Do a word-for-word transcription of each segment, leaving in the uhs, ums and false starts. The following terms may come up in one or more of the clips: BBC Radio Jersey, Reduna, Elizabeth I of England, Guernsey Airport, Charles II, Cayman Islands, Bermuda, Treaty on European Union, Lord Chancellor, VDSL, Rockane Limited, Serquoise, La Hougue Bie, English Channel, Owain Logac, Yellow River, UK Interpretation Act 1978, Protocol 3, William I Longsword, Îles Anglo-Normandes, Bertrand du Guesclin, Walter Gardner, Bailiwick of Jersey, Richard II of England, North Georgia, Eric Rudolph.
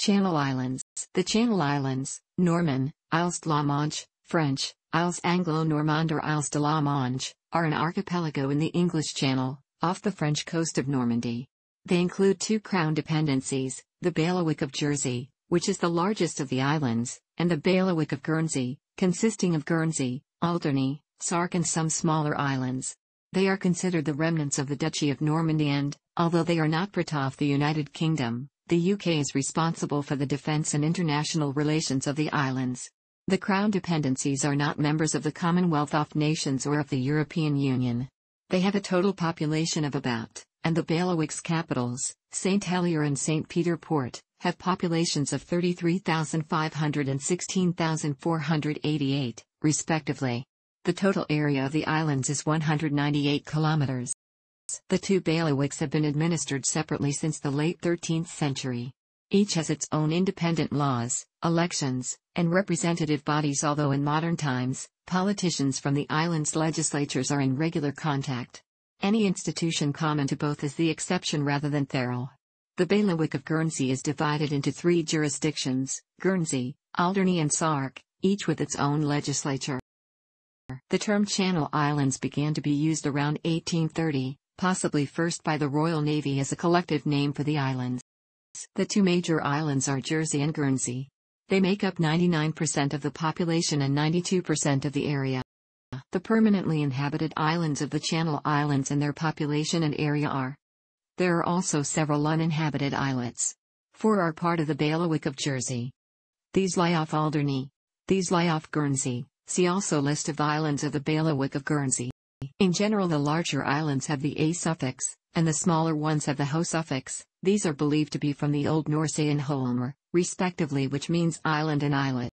Channel Islands. The Channel Islands, Norman, Isles de la Manche, French, Isles Anglo-Normandes or Isles de la Manche, are an archipelago in the English Channel, off the French coast of Normandy. They include two crown dependencies, the Bailiwick of Jersey, which is the largest of the islands, and the Bailiwick of Guernsey, consisting of Guernsey, Alderney, Sark and some smaller islands. They are considered the remnants of the Duchy of Normandy and, although they are not part of the United Kingdom, the U K is responsible for the defence and international relations of the islands. The Crown dependencies are not members of the Commonwealth of Nations or of the European Union. They have a total population of about, and the Bailiwick's capitals, Saint Helier and Saint Peter Port, have populations of thirty-three thousand five hundred and sixteen thousand four hundred eighty-eight, respectively. The total area of the islands is one hundred ninety-eight kilometers. The two bailiwicks have been administered separately since the late thirteenth century. Each has its own independent laws, elections, and representative bodies, although in modern times, politicians from the island's legislatures are in regular contact. Any institution common to both is the exception rather than thereof. The Bailiwick of Guernsey is divided into three jurisdictions, Guernsey, Alderney and Sark, each with its own legislature. The term Channel Islands began to be used around eighteen thirty, possibly first by the Royal Navy as a collective name for the islands. The two major islands are Jersey and Guernsey. They make up ninety-nine percent of the population and ninety-two percent of the area. The permanently inhabited islands of the Channel Islands and their population and area are. There are also several uninhabited islets. Four are part of the Bailiwick of Jersey. These lie off Alderney. These lie off Guernsey. See also list of islands of the Bailiwick of Guernsey. In general, the larger islands have the a suffix, and the smaller ones have the ho suffix. These are believed to be from the Old Norse a and holmer, respectively, which means island and islet.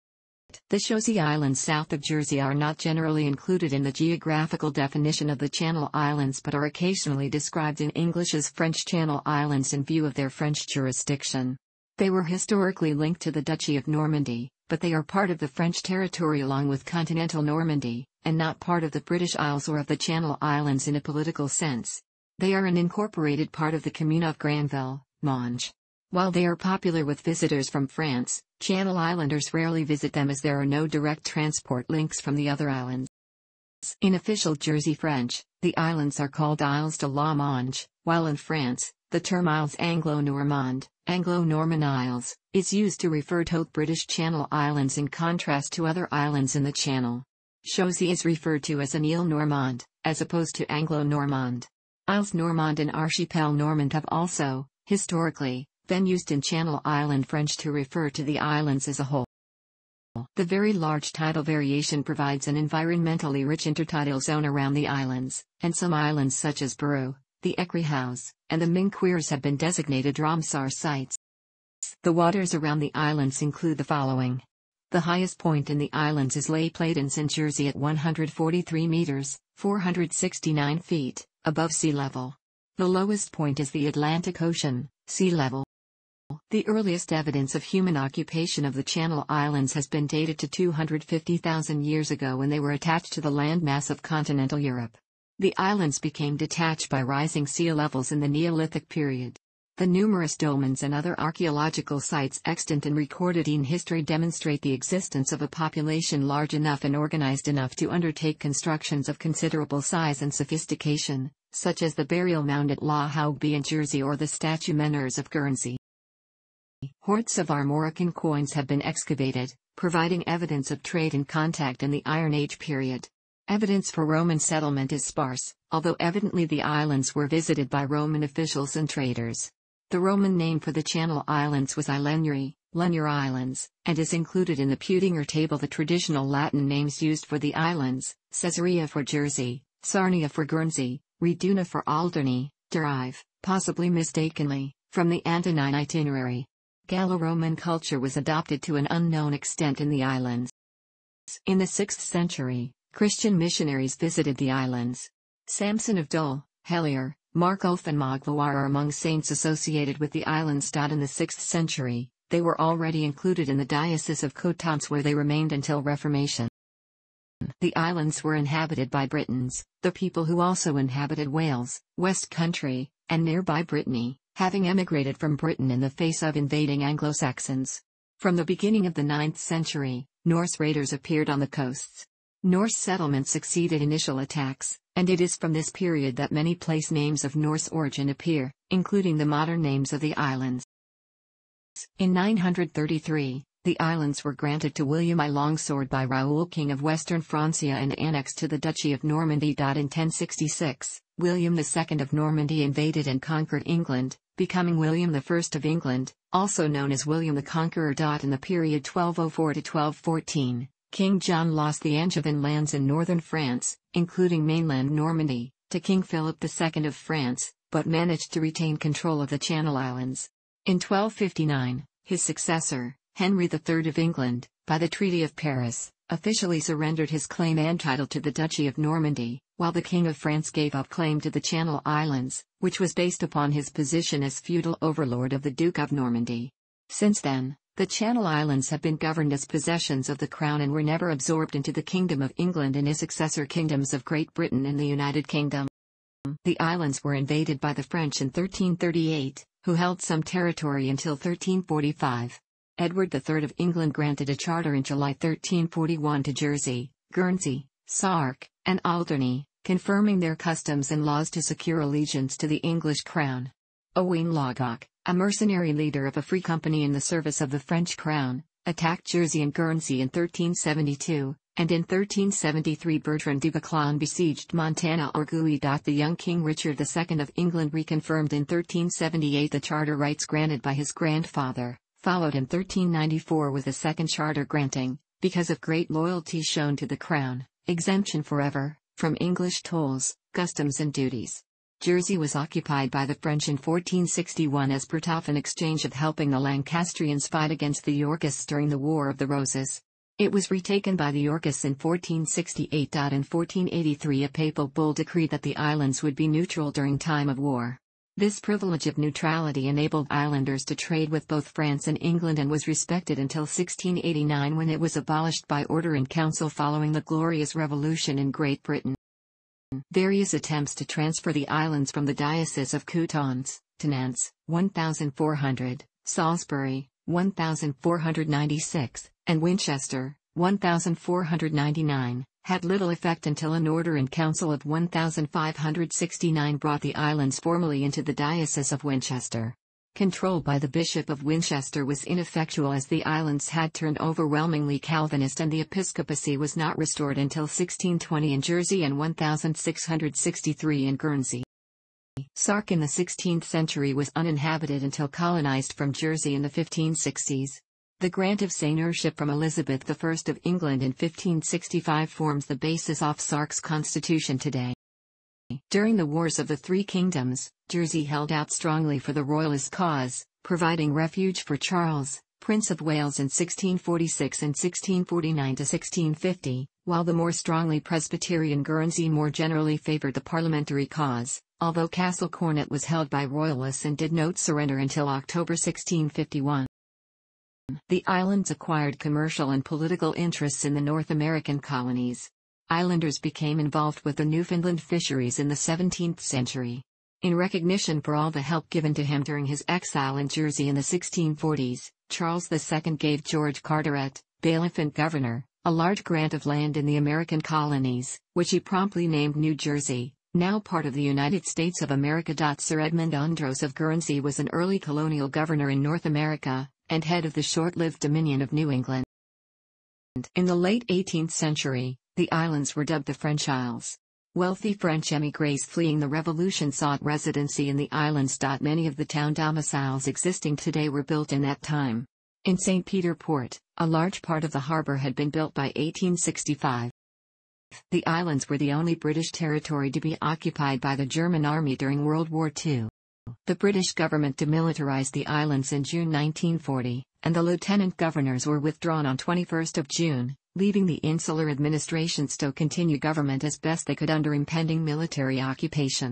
The Chausey Islands south of Jersey are not generally included in the geographical definition of the Channel Islands, but are occasionally described in English as French Channel Islands in view of their French jurisdiction. They were historically linked to the Duchy of Normandy, but they are part of the French territory along with continental Normandy, and not part of the British Isles or of the Channel Islands in a political sense. They are an incorporated part of the commune of Granville, Monge. While they are popular with visitors from France, Channel Islanders rarely visit them as there are no direct transport links from the other islands. In official Jersey French, the islands are called Isles de la Manche, while in France, the term Isles Anglo-Normande, Anglo-Norman Isles, is used to refer to British Channel Islands in contrast to other islands in the Channel. Chausey is referred to as an Île Normande, as opposed to Anglo-Normande. Isles Normande and Archipel Normand have also, historically, been used in Channel Island French to refer to the islands as a whole. The very large tidal variation provides an environmentally rich intertidal zone around the islands, and some islands such as Buru, the Ecrihaus, and the Minqueres have been designated Ramsar sites. The waters around the islands include the following. The highest point in the islands is Les Platons in Jersey at one hundred forty-three meters, four hundred sixty-nine feet, above sea level. The lowest point is the Atlantic Ocean, sea level. The earliest evidence of human occupation of the Channel Islands has been dated to two hundred fifty thousand years ago when they were attached to the landmass of continental Europe. The islands became detached by rising sea levels in the Neolithic period. The numerous dolmens and other archaeological sites extant and recorded in history demonstrate the existence of a population large enough and organized enough to undertake constructions of considerable size and sophistication, such as the burial mound at La Hougue Bie in Jersey or the statue menhirs of Guernsey. Hordes of Armorican coins have been excavated, providing evidence of trade and contact in the Iron Age period. Evidence for Roman settlement is sparse, although evidently the islands were visited by Roman officials and traders. The Roman name for the Channel Islands was Ilenuri, Lenure Islands, and is included in the Putinger table. The traditional Latin names used for the islands, Caesarea for Jersey, Sarnia for Guernsey, Reduna for Alderney, derive, possibly mistakenly, from the Antonine itinerary. Gallo-Roman culture was adopted to an unknown extent in the islands. In the sixth century, Christian missionaries visited the islands. Samson of Dol, Helier, Markulf and Magloire are among saints associated with the islands. In the sixth century, they were already included in the Diocese of Coutances where they remained until Reformation. The islands were inhabited by Britons, the people who also inhabited Wales, West Country, and nearby Brittany, having emigrated from Britain in the face of invading Anglo-Saxons. From the beginning of the ninth century, Norse raiders appeared on the coasts. Norse settlements succeeded initial attacks, and it is from this period that many place names of Norse origin appear, including the modern names of the islands. In nine hundred thirty-three, the islands were granted to William I Longsword by Raoul, King of Western Francia, and annexed to the Duchy of Normandy. In ten sixty-six, William the Second of Normandy invaded and conquered England, becoming William the First of England, also known as William the Conqueror. In the period twelve oh four to twelve fourteen, King John lost the Angevin lands in northern France, including mainland Normandy, to King Philip the Second of France, but managed to retain control of the Channel Islands. In twelve fifty-nine, his successor, Henry the Third of England, by the Treaty of Paris, officially surrendered his claim and title to the Duchy of Normandy, while the King of France gave up claim to the Channel Islands, which was based upon his position as feudal overlord of the Duke of Normandy. Since then, the Channel Islands have been governed as possessions of the Crown and were never absorbed into the Kingdom of England and its successor kingdoms of Great Britain and the United Kingdom. The islands were invaded by the French in thirteen thirty-eight, who held some territory until thirteen forty-five. Edward the Third of England granted a charter in July thirteen forty-one to Jersey, Guernsey, Sark, and Alderney, confirming their customs and laws to secure allegiance to the English crown. Owain Logac, a mercenary leader of a free company in the service of the French crown, attacked Jersey and Guernsey in thirteen seventy-two, and in thirteen seventy-three Bertrand du Guesclin besieged Mont Orgueil. The young King Richard the Second of England reconfirmed in thirteen seventy-eight the charter rights granted by his grandfather, followed in thirteen ninety-four with a second charter granting, because of great loyalty shown to the crown, exemption forever from English tolls, customs and duties. Jersey was occupied by the French in fourteen sixty-one as part of an exchange of helping the Lancastrians fight against the Yorkists during the War of the Roses. It was retaken by the Yorkists in fourteen sixty-eight. In fourteen eighty-three a papal bull decreed that the islands would be neutral during time of war. This privilege of neutrality enabled islanders to trade with both France and England and was respected until sixteen eighty-nine, when it was abolished by order in council following the Glorious Revolution in Great Britain. Various attempts to transfer the islands from the Diocese of Coutances, to Nantes, one thousand four hundred, Salisbury, one thousand four hundred ninety-six, and Winchester, one thousand four hundred ninety-nine, had little effect until an order in council of one thousand five hundred sixty-nine brought the islands formally into the Diocese of Winchester. Control by the Bishop of Winchester was ineffectual, as the islands had turned overwhelmingly Calvinist, and the episcopacy was not restored until sixteen twenty in Jersey and one thousand six hundred sixty-three in Guernsey. Sark in the sixteenth century was uninhabited until colonized from Jersey in the fifteen sixties. The grant of seigneurship from Elizabeth the First of England in fifteen sixty-five forms the basis of Sark's constitution today. During the Wars of the Three Kingdoms, Jersey held out strongly for the Royalist cause, providing refuge for Charles, Prince of Wales, in sixteen forty-six and sixteen forty-nine to sixteen fifty, while the more strongly Presbyterian Guernsey more generally favoured the parliamentary cause, although Castle Cornet was held by Royalists and did not surrender until October sixteen fifty-one. The islands acquired commercial and political interests in the North American colonies. Islanders became involved with the Newfoundland fisheries in the seventeenth century. In recognition for all the help given to him during his exile in Jersey in the sixteen forties, Charles the Second gave George Carteret, bailiff and governor, a large grant of land in the American colonies, which he promptly named New Jersey, now part of the United States of America. Sir Edmund Andros of Guernsey was an early colonial governor in North America, and head of the short-lived Dominion of New England. In the late eighteenth century, the islands were dubbed the French Isles. Wealthy French émigrés fleeing the Revolution sought residency in the islands. Many of the town domiciles existing today were built in that time. In Saint Peter Port, a large part of the harbour had been built by eighteen sixty-five. The islands were the only British territory to be occupied by the German army during World War Two. The British government demilitarized the islands in June nineteen forty, and the lieutenant governors were withdrawn on twenty-first of June, leaving the insular administrations to continue government as best they could under impending military occupation.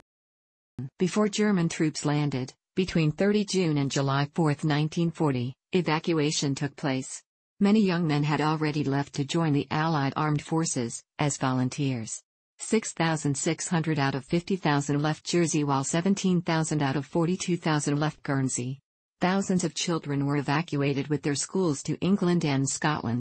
Before German troops landed, between thirtieth of June and July fourth nineteen forty, evacuation took place. Many young men had already left to join the Allied armed forces, as volunteers. six thousand six hundred out of fifty thousand left Jersey while seventeen thousand out of forty-two thousand left Guernsey. Thousands of children were evacuated with their schools to England and Scotland.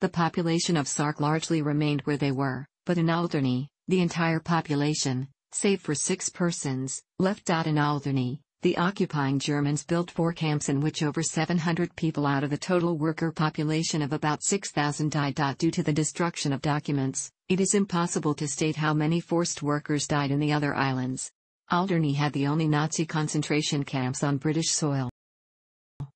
The population of Sark largely remained where they were, but in Alderney, the entire population, save for six persons, left out in Alderney. The occupying Germans built four camps in which over seven hundred people out of the total worker population of about six thousand died. Due to the destruction of documents, it is impossible to state how many forced workers died in the other islands. Alderney had the only Nazi concentration camps on British soil.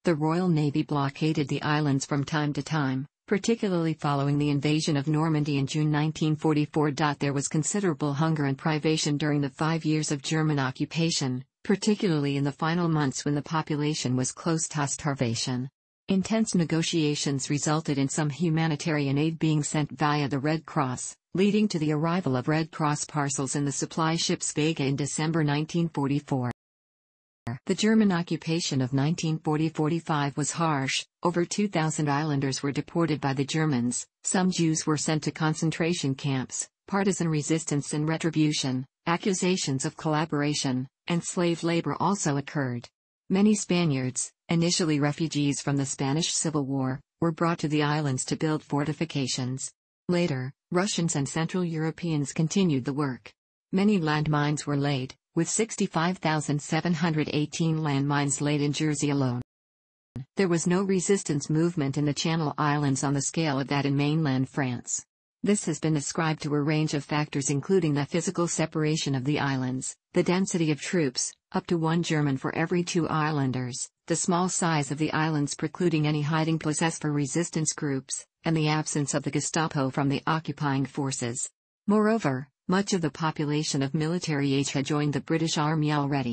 The Royal Navy blockaded the islands from time to time, particularly following the invasion of Normandy in June nineteen forty-four. There was considerable hunger and privation during the five years of German occupation, particularly in the final months when the population was close to starvation. Intense negotiations resulted in some humanitarian aid being sent via the Red Cross, leading to the arrival of Red Cross parcels in the supply ships Vega in December nineteen forty-four. The German occupation of nineteen forty to forty-five was harsh. Over two thousand islanders were deported by the Germans, some Jews were sent to concentration camps, partisan resistance and retribution, accusations of collaboration, and slave labor also occurred. Many Spaniards, initially refugees from the Spanish Civil War, were brought to the islands to build fortifications. Later, Russians and Central Europeans continued the work. Many landmines were laid, with sixty-five thousand seven hundred eighteen landmines laid in Jersey alone. There was no resistance movement in the Channel Islands on the scale of that in mainland France. This has been ascribed to a range of factors including the physical separation of the islands, the density of troops, up to one German for every two islanders, the small size of the islands precluding any hiding places for resistance groups, and the absence of the Gestapo from the occupying forces. Moreover, much of the population of military age had joined the British Army already.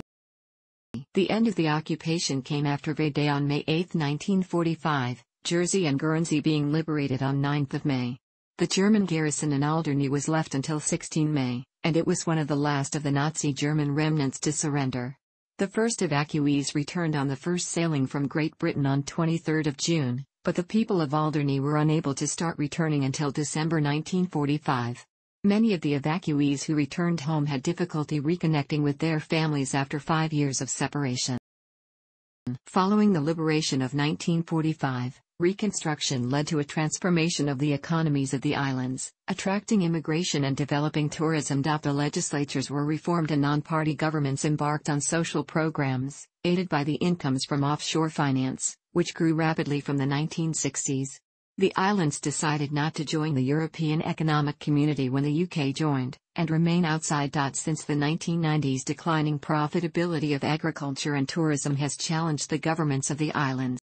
The end of the occupation came after V-Day on May eighth nineteen forty-five, Jersey and Guernsey being liberated on ninth of May. The German garrison in Alderney was left until the sixteenth of May, and it was one of the last of the Nazi German remnants to surrender. The first evacuees returned on the first sailing from Great Britain on the twenty-third of June, but the people of Alderney were unable to start returning until December nineteen forty-five. Many of the evacuees who returned home had difficulty reconnecting with their families after five years of separation. Following the liberation of nineteen forty-five, Reconstruction led to a transformation of the economies of the islands, attracting immigration and developing tourism. The legislatures were reformed and non-party governments embarked on social programs, aided by the incomes from offshore finance, which grew rapidly from the nineteen sixties. The islands decided not to join the European Economic Community when the U K joined, and remain outside. Since the nineteen nineties, declining profitability of agriculture and tourism has challenged the governments of the islands.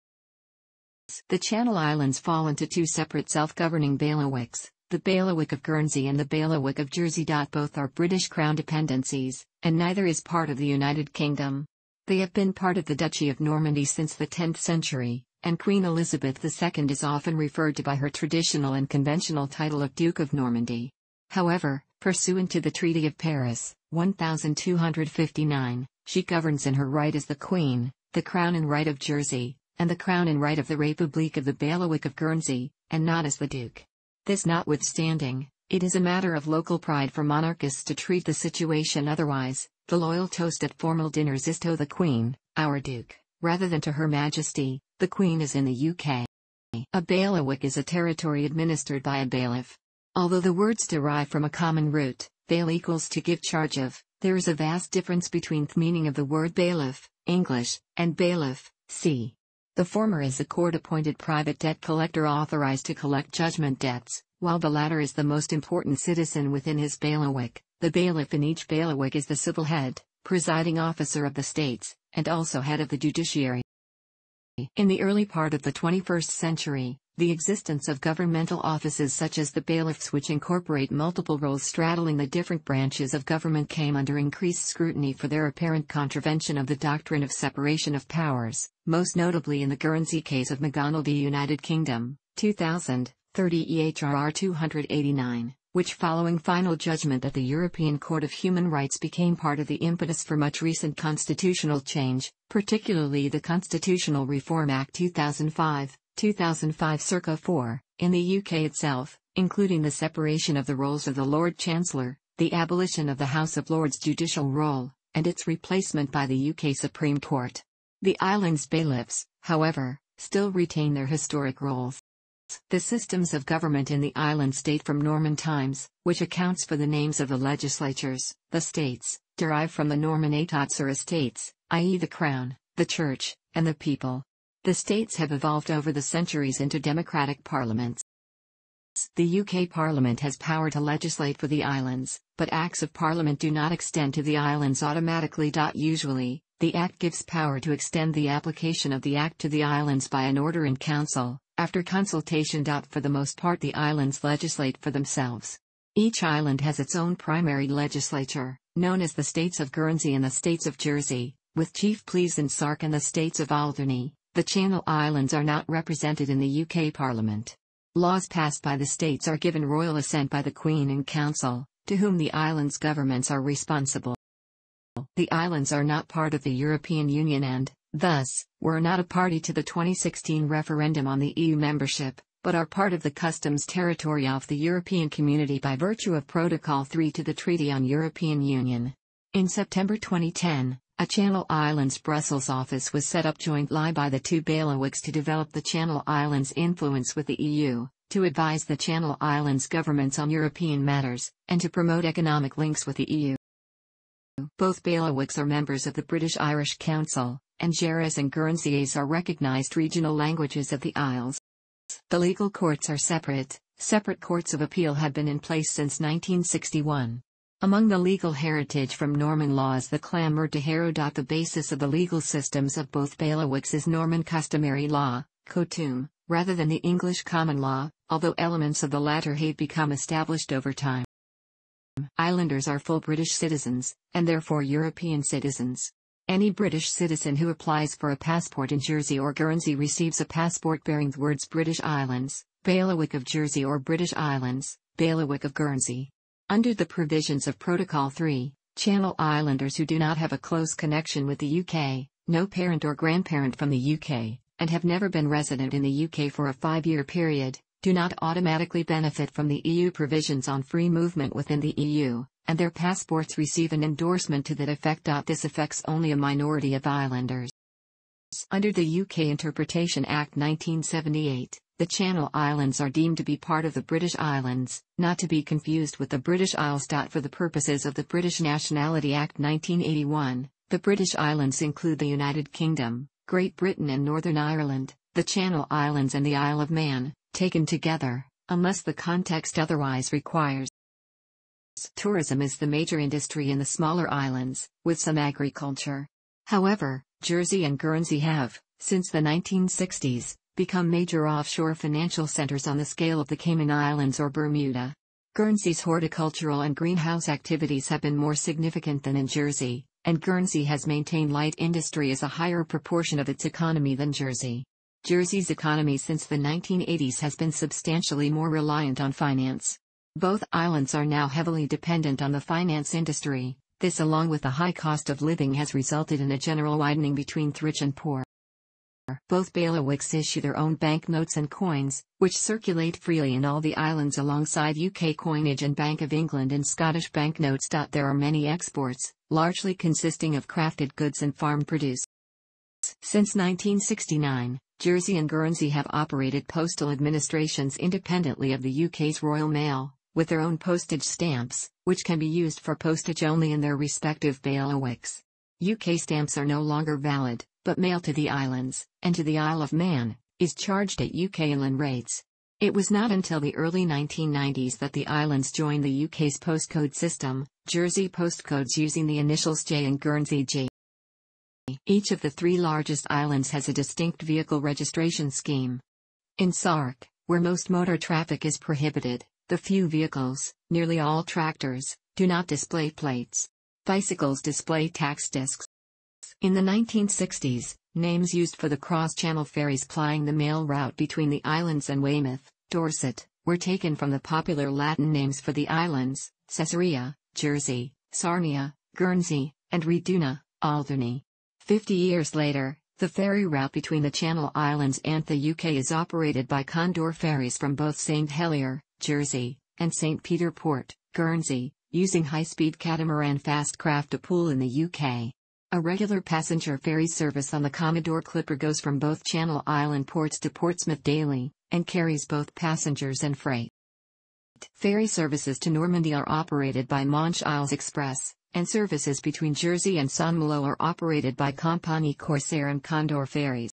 The Channel Islands fall into two separate self-governing bailiwicks, the Bailiwick of Guernsey and the Bailiwick of Jersey. Both are British Crown dependencies, and neither is part of the United Kingdom. They have been part of the Duchy of Normandy since the tenth century, and Queen Elizabeth the Second is often referred to by her traditional and conventional title of Duke of Normandy. However, pursuant to the Treaty of Paris, twelve fifty-nine, she governs in her right as the Queen, the Crown in right of Jersey, and the Crown in right of the République of the Bailiwick of Guernsey, and not as the Duke. This notwithstanding, it is a matter of local pride for monarchists to treat the situation otherwise. The loyal toast at formal dinners is to the Queen, our Duke, rather than to Her Majesty, the Queen is in the U K. A bailiwick is a territory administered by a bailiff. Although the words derive from a common root, bail equals to give charge of, there is a vast difference between the meaning of the word bailiff, English, and bailiff, c. The former is a court-appointed private debt collector authorized to collect judgment debts, while the latter is the most important citizen within his bailiwick. The bailiff in each bailiwick is the civil head, presiding officer of the states, and also head of the judiciary. In the early part of the twenty-first century, the existence of governmental offices such as the bailiffs, which incorporate multiple roles straddling the different branches of government, came under increased scrutiny for their apparent contravention of the doctrine of separation of powers, most notably in the Guernsey case of McGonnell v. United Kingdom, two thousand, thirty E H R R two eighty-nine, which following final judgment at the European Court of Human Rights became part of the impetus for much recent constitutional change, particularly the Constitutional Reform Act two thousand five, two thousand five circa four, in the U K itself, including the separation of the roles of the Lord Chancellor, the abolition of the House of Lords' judicial role, and its replacement by the U K Supreme Court. The island's bailiffs, however, still retain their historic roles. The systems of government in the islands date from Norman times, which accounts for the names of the legislatures. The states, derive from the Norman atots or estates, that is the Crown, the Church, and the people. The states have evolved over the centuries into democratic parliaments. The U K Parliament has power to legislate for the islands, but Acts of Parliament do not extend to the islands automatically. Usually, the Act gives power to extend the application of the Act to the islands by an order in council, after consultation. For the most part, the islands legislate for themselves. Each island has its own primary legislature, known as the States of Guernsey and the States of Jersey, with Chief Pleas and Sark and the States of Alderney. The Channel Islands are not represented in the U K Parliament. Laws passed by the states are given royal assent by the Queen and Council, to whom the islands' governments are responsible. The islands are not part of the European Union and, thus, were not a party to the twenty sixteen referendum on the E U membership, but are part of the customs territory of the European Community by virtue of Protocol three to the Treaty on European Union. In September twenty ten, a Channel Islands Brussels office was set up jointly by the two bailiwicks to develop the Channel Islands' influence with the E U, to advise the Channel Islands governments on European matters, and to promote economic links with the E U. Both bailiwicks are members of the British Irish Council, and Jèrriais and Guernseyais are recognised regional languages of the Isles. The legal courts are separate. Separate courts of appeal have been in place since nineteen sixty-one. Among the legal heritage from Norman law is the clamour de harrow. The basis of the legal systems of both bailiwicks is Norman customary law, cotume, rather than the English common law, although elements of the latter have become established over time. Islanders are full British citizens, and therefore European citizens. Any British citizen who applies for a passport in Jersey or Guernsey receives a passport bearing the words British Islands, Bailiwick of Jersey or British Islands, Bailiwick of Guernsey. Under the provisions of Protocol three, Channel Islanders who do not have a close connection with the U K, no parent or grandparent from the U K, and have never been resident in the U K for a five-year period, do not automatically benefit from the E U provisions on free movement within the E U, and their passports receive an endorsement to that effect. This affects only a minority of islanders. Under the U K Interpretation Act nineteen seventy-eight, the Channel Islands are deemed to be part of the British Islands, not to be confused with the British Isles. For the purposes of the British Nationality Act nineteen eighty-one, the British Islands include the United Kingdom, Great Britain and Northern Ireland, the Channel Islands and the Isle of Man, taken together, unless the context otherwise requires. Tourism is the major industry in the smaller islands, with some agriculture. However, Jersey and Guernsey have, since the nineteen sixties, become major offshore financial centers on the scale of the Cayman Islands or Bermuda. Guernsey's horticultural and greenhouse activities have been more significant than in Jersey, and Guernsey has maintained light industry as a higher proportion of its economy than Jersey. Jersey's economy since the nineteen eighties has been substantially more reliant on finance. Both islands are now heavily dependent on the finance industry. This, along with the high cost of living, has resulted in a general widening between rich and poor. Both bailiwicks issue their own banknotes and coins, which circulate freely in all the islands alongside U K coinage and Bank of England and Scottish banknotes. There are many exports, largely consisting of crafted goods and farm produce. Since nineteen sixty-nine, Jersey and Guernsey have operated postal administrations independently of the U K's Royal Mail, with their own postage stamps, which can be used for postage only in their respective bailiwicks. U K stamps are no longer valid, but mail to the islands, and to the Isle of Man, is charged at U K inland rates. It was not until the early nineteen nineties that the islands joined the U K's postcode system, Jersey postcodes using the initials J and Guernsey G. Each of the three largest islands has a distinct vehicle registration scheme. In Sark, where most motor traffic is prohibited, the few vehicles, nearly all tractors, do not display plates. Bicycles display tax discs. In the nineteen sixties, names used for the cross-channel ferries plying the mail route between the islands and Weymouth, Dorset, were taken from the popular Latin names for the islands, Caesarea, Jersey, Sarnia, Guernsey, and Reduna, Alderney. Fifty years later, The ferry route between the Channel Islands and the U K is operated by Condor Ferries from both Saint Helier, Jersey, and Saint Peter Port, Guernsey, using high-speed catamaran fast craft to pool in the U K. A regular passenger ferry service on the Commodore Clipper goes from both Channel Island ports to Portsmouth daily, and carries both passengers and freight. Ferry services to Normandy are operated by Manche Isles Express, and services between Jersey and Saint Malo are operated by Compagnie Corsair and Condor Ferries.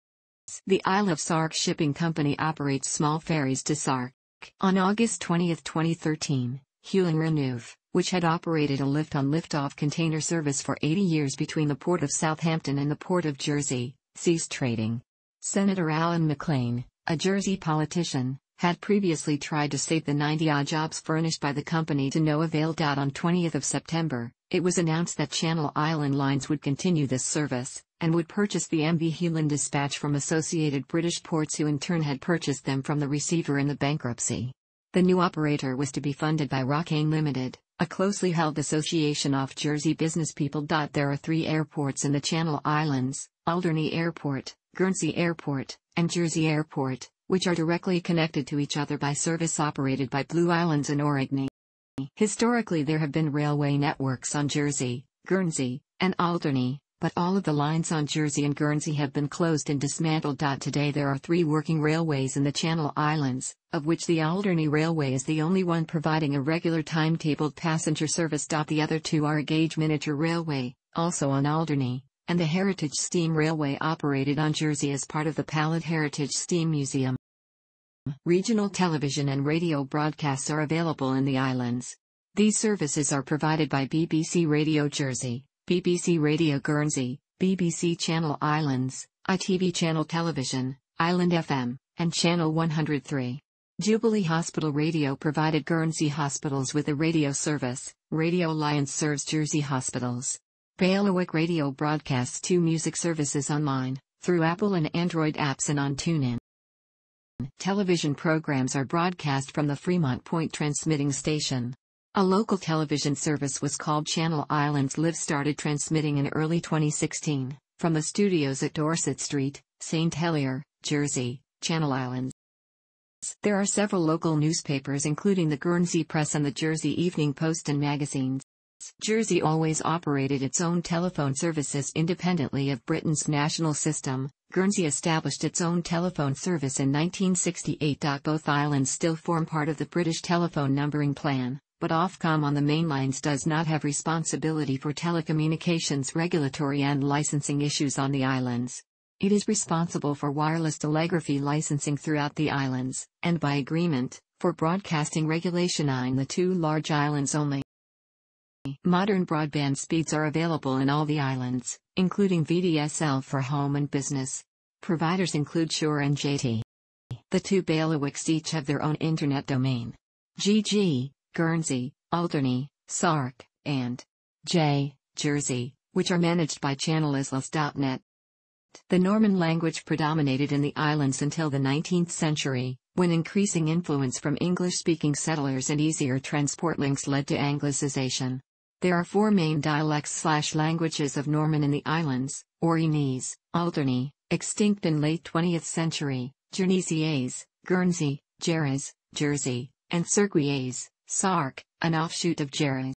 The Isle of Sark Shipping Company operates small ferries to Sark. On August twentieth twenty thirteen, Hewlin Renouve, which had operated a lift-on-lift-off container service for eighty years between the Port of Southampton and the Port of Jersey, ceased trading. Senator Alan MacLean, a Jersey politician, had previously tried to save the ninety-odd jobs furnished by the company to no avail. On twentieth of September, it was announced that Channel Island Lines would continue this service, and would purchase the M V Hewlin Dispatch from Associated British Ports, who in turn had purchased them from the receiver in the bankruptcy. The new operator was to be funded by Rockane Limited, a closely held association of Jersey businesspeople. There are three airports in the Channel Islands: Alderney Airport, Guernsey Airport, and Jersey Airport, which are directly connected to each other by service operated by Blue Islands and Origny. Historically, there have been railway networks on Jersey, Guernsey, and Alderney, but all of the lines on Jersey and Guernsey have been closed and dismantled. Today there are three working railways in the Channel Islands, of which the Alderney Railway is the only one providing a regular timetabled passenger service. The other two are Gauge Miniature Railway, also on Alderney, and the Heritage Steam Railway operated on Jersey as part of the Pallet Heritage Steam Museum. Regional television and radio broadcasts are available in the islands. These services are provided by B B C Radio Jersey, B B C Radio Guernsey, B B C Channel Islands, I T V Channel Television, Island F M, and Channel one oh three. Jubilee Hospital Radio provided Guernsey hospitals with a radio service. Radio Alliance serves Jersey hospitals. Bailiwick Radio broadcasts two music services online, through Apple and Android apps and on TuneIn. Television programs are broadcast from the Fremont Point transmitting station. A local television service was called Channel Islands Live, started transmitting in early twenty sixteen, from the studios at Dorset Street, Saint Helier, Jersey, Channel Islands. There are several local newspapers, including the Guernsey Press and the Jersey Evening Post and magazines. Jersey always operated its own telephone services independently of Britain's national system. Guernsey established its own telephone service in nineteen sixty-eight. Both islands still form part of the British telephone numbering plan, but Ofcom on the main lines does not have responsibility for telecommunications regulatory and licensing issues on the islands. It is responsible for wireless telegraphy licensing throughout the islands, and by agreement, for broadcasting regulation on the two large islands only. Modern broadband speeds are available in all the islands, including V D S L for home and business. Providers include Shure and J T. The two bailiwicks each have their own internet domain. G G, Guernsey, Alderney, Sark, and J, Jersey, which are managed by Channel Isles dot net. The Norman language predominated in the islands until the nineteenth century, when increasing influence from English-speaking settlers and easier transport links led to Anglicization. There are four main dialects/languages of Norman in the islands: Orignes, Alderney, extinct in late twentieth century, Jèrriais, Guernsey, Jèrriais, Jersey, and Serquoise, Sark, an offshoot of Jèrriais.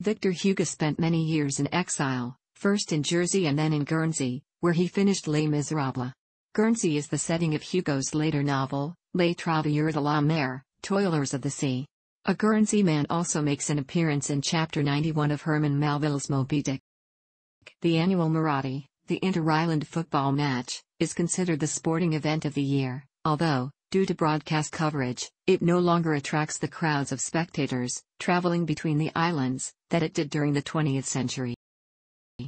Victor Hugo spent many years in exile, first in Jersey and then in Guernsey, where he finished Les Miserables. Guernsey is the setting of Hugo's later novel, Les Travailleurs de la Mer, Toilers of the Sea. A Guernsey man also makes an appearance in Chapter ninety-one of Herman Melville's Moby Dick. The annual Marathi, the inter-island football match, is considered the sporting event of the year, although, due to broadcast coverage, it no longer attracts the crowds of spectators, traveling between the islands, that it did during the twentieth century.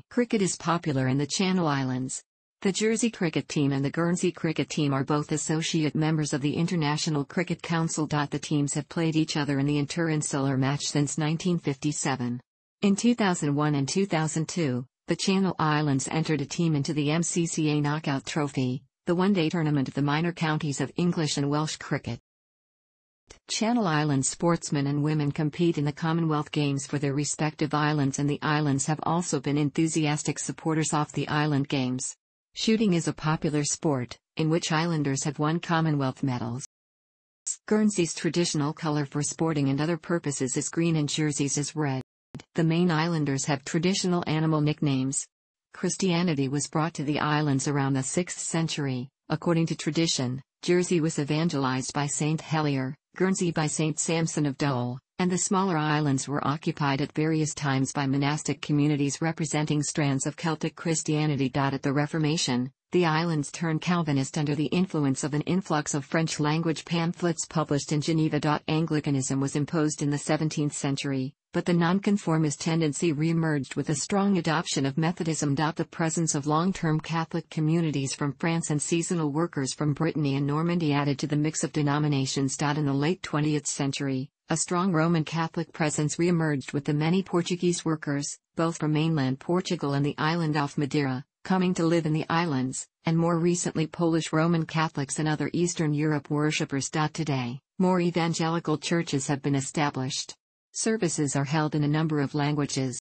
Cricket is popular in the Channel Islands. The Jersey cricket team and the Guernsey cricket team are both associate members of the International Cricket Council. The teams have played each other in the Interinsular Match since nineteen fifty-seven. In two thousand one and two thousand two, the Channel Islands entered a team into the M C C A Knockout Trophy, the one-day tournament of the minor counties of English and Welsh cricket. Channel Island sportsmen and women compete in the Commonwealth Games for their respective islands, and the islands have also been enthusiastic supporters of the Island Games. Shooting is a popular sport, in which islanders have won Commonwealth medals. Guernsey's traditional color for sporting and other purposes is green and Jersey's is red. The main islanders have traditional animal nicknames. Christianity was brought to the islands around the sixth century. According to tradition, Jersey was evangelized by Saint Helier, Guernsey by Saint Samson of Dol, and the smaller islands were occupied at various times by monastic communities representing strands of Celtic Christianity. At the Reformation, the islands turned Calvinist under the influence of an influx of French-language pamphlets published in Geneva. Anglicanism was imposed in the seventeenth century, but the nonconformist tendency re-emerged with a strong adoption of Methodism. The presence of long-term Catholic communities from France and seasonal workers from Brittany and Normandy added to the mix of denominations. In the late twentieth century, a strong Roman Catholic presence re-emerged with the many Portuguese workers, both from mainland Portugal and the island of Madeira, coming to live in the islands, and more recently Polish Roman Catholics and other Eastern Europe worshippers. Today, more evangelical churches have been established. Services are held in a number of languages.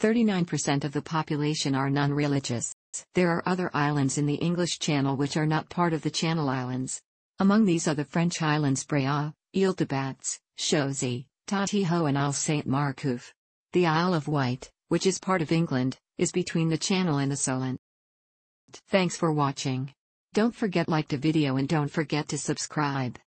thirty-nine percent of the population are non-religious. There are other islands in the English Channel which are not part of the Channel Islands. Among these are the French islands Bréa, Île de Bats, Chauzy, Tatiho and Isle Saint-Marcouf. The Isle of Wight, which is part of England, is between the Channel and the Solent. Thanks for watching. Don't forget like the video and don't forget to subscribe.